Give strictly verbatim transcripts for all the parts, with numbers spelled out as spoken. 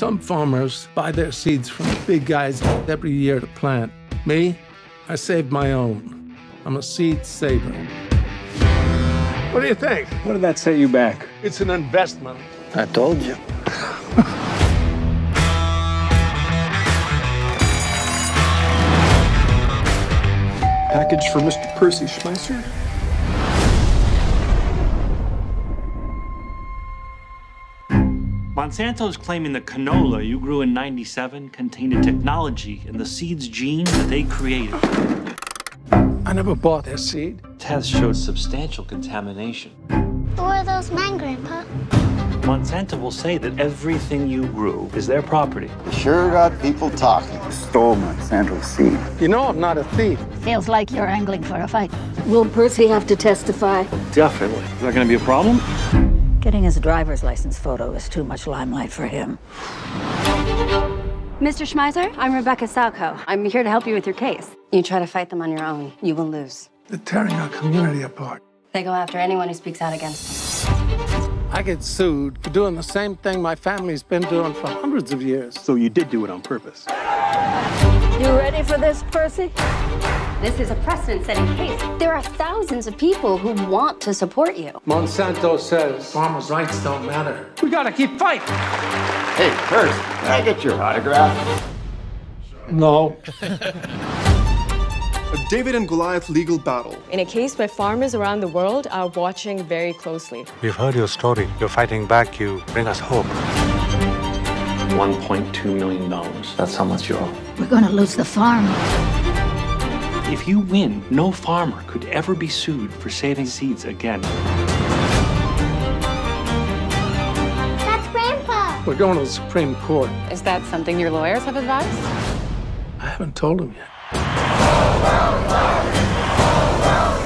Some farmers buy their seeds from the big guys every year to plant. Me, I save my own. I'm a seed saver. What do you think? What did that set you back? It's an investment. I told you. Package for Mister Percy Schmeiser? Monsanto is claiming the canola you grew in ninety-seven contained a technology in the seed's gene that they created. I never bought that seed. Tests showed substantial contamination. Who are those men, Grandpa? Monsanto will say that everything you grew is their property. You sure got people talking. You stole Monsanto's seed. You know I'm not a thief. Feels like you're angling for a fight. Will Percy have to testify? Definitely. Is that going to be a problem? Getting his driver's license photo is too much limelight for him. Mister Schmeiser, I'm Rebecca Salcau. I'm here to help you with your case. You try to fight them on your own, you will lose. They're tearing our community apart. They go after anyone who speaks out against them. I get sued for doing the same thing my family's been doing for hundreds of years. So you did do it on purpose. You ready for this, Percy? This is a precedent-setting case. There are thousands of people who want to support you. Monsanto says farmers' rights don't matter. We gotta keep fighting. Hey, Percy, can I get your autograph? No. A David and Goliath legal battle. In a case where farmers around the world are watching very closely. We've heard your story. You're fighting back. You bring us hope. one point two million dollars. That's how much you owe. We're gonna lose the farm. If you win, no farmer could ever be sued for saving seeds again. That's Grandpa! We're going to the Supreme Court. Is that something your lawyers have advised? I haven't told them yet. Oh, oh, oh.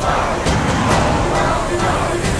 Oh, oh, oh.